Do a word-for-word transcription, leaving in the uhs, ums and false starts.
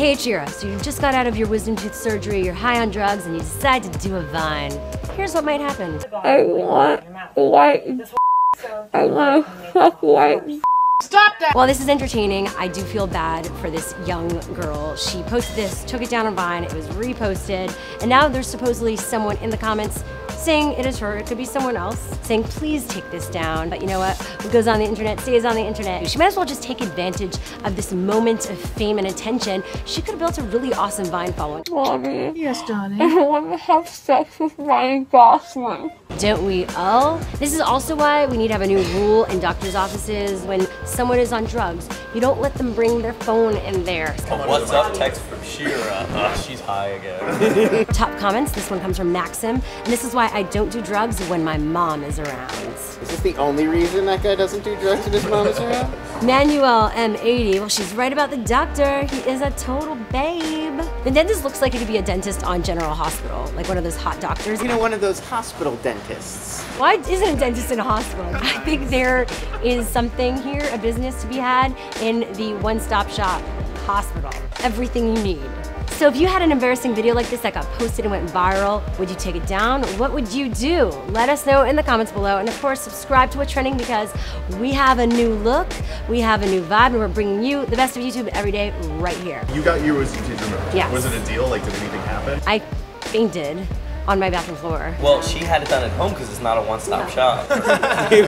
Hey, Ichiro, so you just got out of your wisdom tooth surgery, you're high on drugs, and you decide to do a vine. Here's what might happen. I want white. I want white. Stop that! While this is entertaining, I do feel bad for this young girl. She posted this, took it down on Vine, it was reposted, and now there's supposedly someone in the comments saying it is her, it could be someone else, saying please take this down. But you know what? What goes on the internet stays on the internet. She might as well just take advantage of this moment of fame and attention. She could have built a really awesome Vine following. Mommy. Yes, darling. I want to have sex with Ryan Gosling. Don't we all? This is also why we need to have a new rule in doctor's offices when someone is on drugs. You don't let them bring their phone in there. Oh, what's up? Text from Shira. Oh, she's high again. Top comments. This one comes from Maxim. And this is why I don't do drugs when my mom is around. Is this the only reason that guy doesn't do drugs when his mom is around? Manuel M eighty. Well, she's right about the doctor. He is a total babe. The dentist looks like he could be a dentist on General Hospital, like one of those hot doctors. You know, one of those hospital dentists. Why isn't a dentist in a hospital? I think there is something here, a business to be had in the one-stop shop hospital. Everything you need. So if you had an embarrassing video like this that got posted and went viral, would you take it down? What would you do? Let us know in the comments below. And of course, subscribe to What's Trending because we have a new look, we have a new vibe, and we're bringing you the best of YouTube every day right here. You got your wisdom teeth removed. Yes. Was it a deal? Like, did anything happen? I fainted on my bathroom floor. Well, she had it done at home because it's not a one-stop shop.